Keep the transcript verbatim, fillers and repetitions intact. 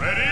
Ready?